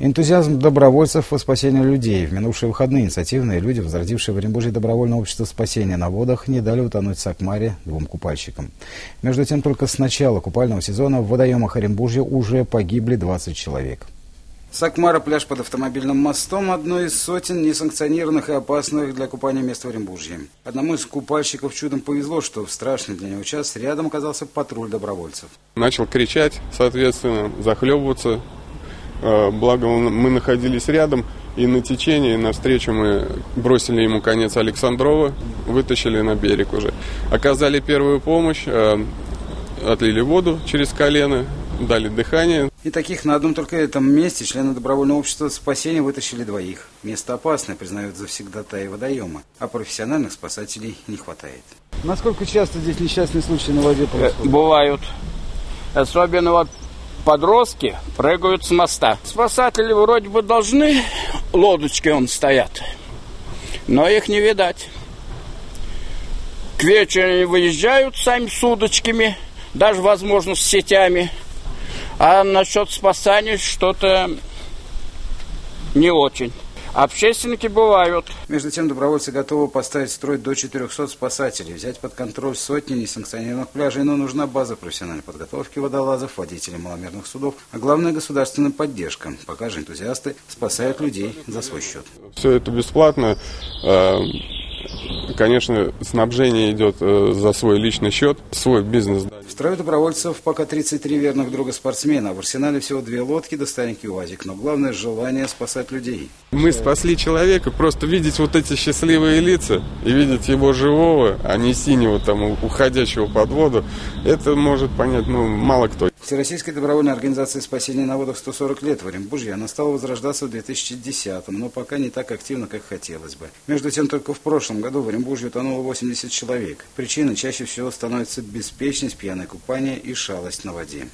Энтузиазм добровольцев во спасение людей. В минувшие выходные инициативные люди, возродившие в Оренбурге добровольное общество спасения на водах, не дали утонуть в Сакмаре двум купальщикам. Между тем, только с начала купального сезона в водоемах Оренбуржья уже погибли 20 человек. Сакмара – пляж под автомобильным мостом – одно из сотен несанкционированных и опасных для купания мест в Оренбуржье. Одному из купальщиков чудом повезло, что в страшный для него час рядом оказался патруль добровольцев. Начал кричать, соответственно, захлебываться. Благо мы находились рядом, и на течении навстречу мы бросили ему конец Александрова, вытащили на берег уже. Оказали первую помощь, отлили воду через колено, дали дыхание. И таких на одном только этом месте члены добровольного общества спасения вытащили двоих. Место опасное, признают завсегдатаи водоема, а профессиональных спасателей не хватает. Насколько часто здесь несчастные случаи на воде происходят? Бывают. Особенно вот подростки прыгают с моста. Спасатели вроде бы должны, лодочки вон стоят, но их не видать. К вечеру они выезжают сами с удочками, даже, возможно, с сетями. А насчет спасания что-то не очень. Общественники бывают. Между тем, добровольцы готовы поставить в строй до 400 спасателей, взять под контроль сотни несанкционированных пляжей, но нужна база профессиональной подготовки водолазов, водителей маломерных судов, а главное – государственная поддержка. Пока же энтузиасты спасают людей за свой счет. Все это бесплатно. Конечно, снабжение идет за свой личный счет, свой бизнес. В строю добровольцев пока 33 верных друга спортсмена. В арсенале всего 2 лодки да старенький УАЗик. Но главное – желание спасать людей. Мы спасли человека. Просто видеть вот эти счастливые лица и видеть его живого, а не синего, там, уходящего под воду, это может понять мало кто. Всероссийской добровольной организации спасения на водах 140 лет в Оренбуржье. Она стала возрождаться в 2010-м, но пока не так активно, как хотелось бы. Между тем, только в прошлом году в Оренбуржье утонуло 80 человек. Причиной чаще всего становится беспечность, пьяное купание и шалость на воде.